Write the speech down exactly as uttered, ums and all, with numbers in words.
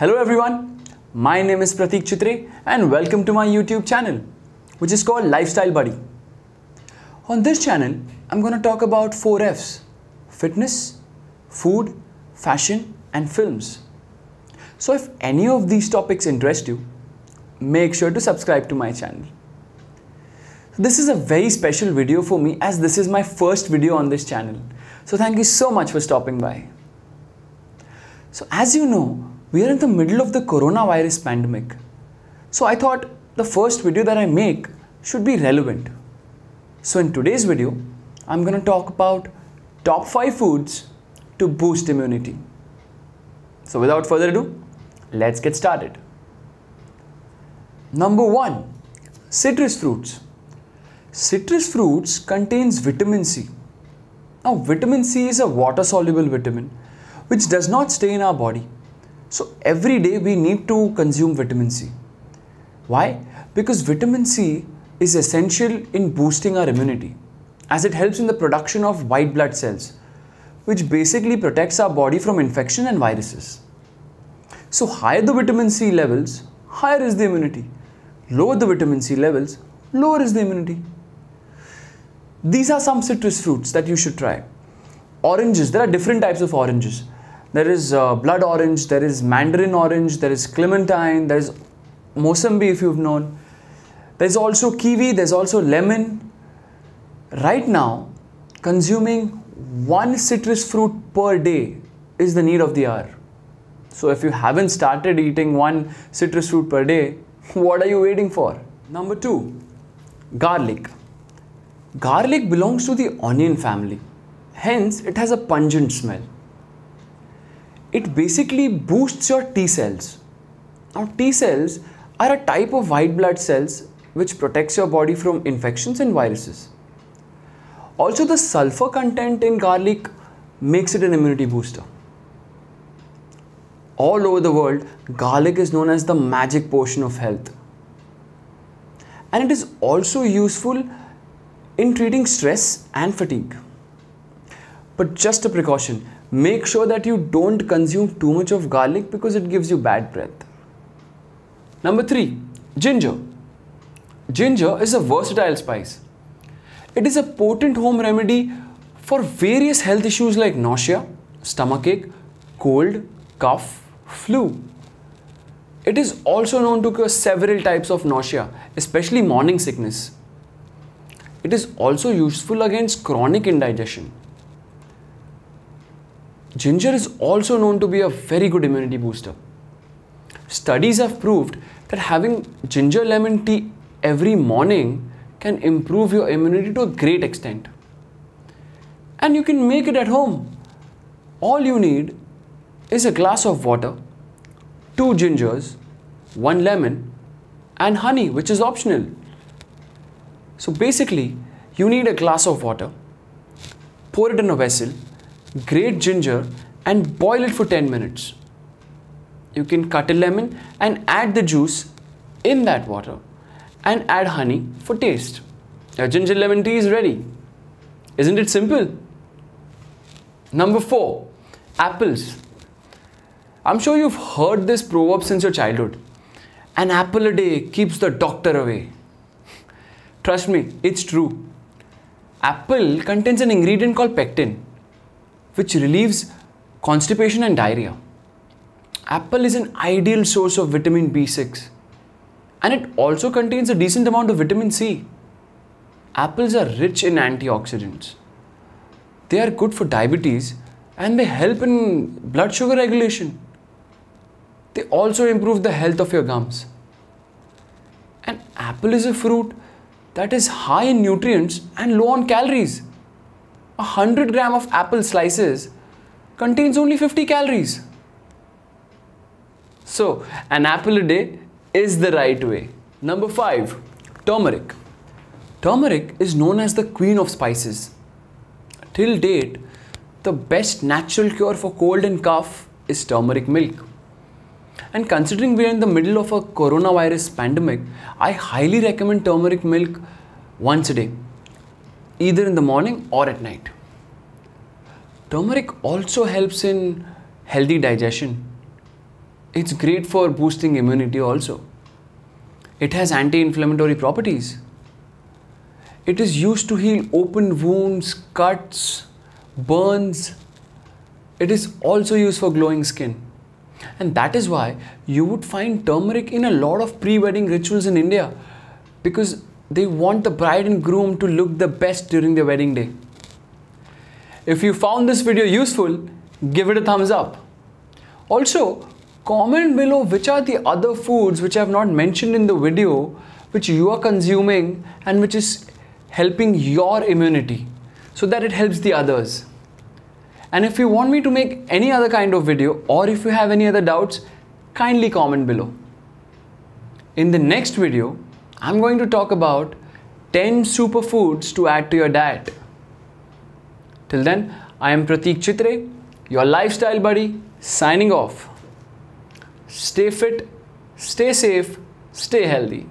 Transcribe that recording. Hello everyone, my name is Pratik Chitre and welcome to my YouTube channel, which is called Lifestyle Buddy. On this channel, I'm going to talk about four F's: fitness, food, fashion and films. So if any of these topics interest you, make sure to subscribe to my channel. This is a very special video for me as this is my first video on this channel. So thank you so much for stopping by. So as you know, we are in the middle of the coronavirus pandemic. So I thought the first video that I make should be relevant. So in today's video, I'm going to talk about top five foods to boost immunity. So without further ado, let's get started. Number one, citrus fruits. Citrus fruits contains vitamin C. Now vitamin C is a water-soluble vitamin which does not stay in our body. So every day we need to consume vitamin C. Why? Because vitamin C is essential in boosting our immunity as it helps in the production of white blood cells, which basically protects our body from infection and viruses. So higher the vitamin C levels, higher is the immunity. Lower the vitamin C levels, lower is the immunity. These are some citrus fruits that you should try. Oranges, there are different types of oranges. There is uh, blood orange, there is mandarin orange, there is clementine, there is mosambi if you've known. There is also kiwi, there is also lemon. Right now, consuming one citrus fruit per day is the need of the hour. So if you haven't started eating one citrus fruit per day, what are you waiting for? Number two, garlic. Garlic belongs to the onion family. Hence, it has a pungent smell. It basically boosts your T cells. Now T cells are a type of white blood cells which protects your body from infections and viruses. Also, the sulfur content in garlic makes it an immunity booster. All over the world, garlic is known as the magic potion of health. And it is also useful in treating stress and fatigue. But just a precaution. Make sure that you don't consume too much of garlic because it gives you bad breath. Number three, ginger. Ginger is a versatile spice. It is a potent home remedy for various health issues like nausea, stomachache, cold, cough, flu. It is also known to cure several types of nausea, especially morning sickness. It is also useful against chronic indigestion. Ginger is also known to be a very good immunity booster. Studies have proved that having ginger lemon tea every morning can improve your immunity to a great extent. And you can make it at home. All you need is a glass of water, two gingers, one lemon, and honey, which is optional. So basically, you need a glass of water, pour it in a vessel, grate ginger and boil it for ten minutes. You can cut a lemon and add the juice in that water and add honey for taste. Your ginger lemon tea is ready. Isn't it simple? Number four, apples. I'm sure you've heard this proverb since your childhood. An apple a day keeps the doctor away. Trust me, it's true. Apple contains an ingredient called pectin, which relieves constipation and diarrhea. Apple is an ideal source of vitamin B six and it also contains a decent amount of vitamin C. Apples are rich in antioxidants. They are good for diabetes and they help in blood sugar regulation. They also improve the health of your gums. An apple is a fruit that is high in nutrients and low on calories. A hundred gram of apple slices contains only fifty calories. So, an apple a day is the right way. Number five, turmeric. Turmeric is known as the queen of spices. Till date, the best natural cure for cold and cough is turmeric milk. And considering we are in the middle of a coronavirus pandemic, I highly recommend turmeric milk once a day, either in the morning or at night. Turmeric also helps in healthy digestion. It's great for boosting immunity also. It has anti-inflammatory properties. It is used to heal open wounds, cuts, burns. It is also used for glowing skin. And that is why you would find turmeric in a lot of pre-wedding rituals in India, because they want the bride and groom to look the best during their wedding day. If you found this video useful, give it a thumbs up. Also, comment below which are the other foods which I have not mentioned in the video which you are consuming and which is helping your immunity so that it helps the others. And if you want me to make any other kind of video, or if you have any other doubts, kindly comment below. In the next video, I'm going to talk about ten superfoods to add to your diet. Till then, I am Pratik Chitre, your lifestyle buddy, signing off. Stay fit, stay safe, stay healthy.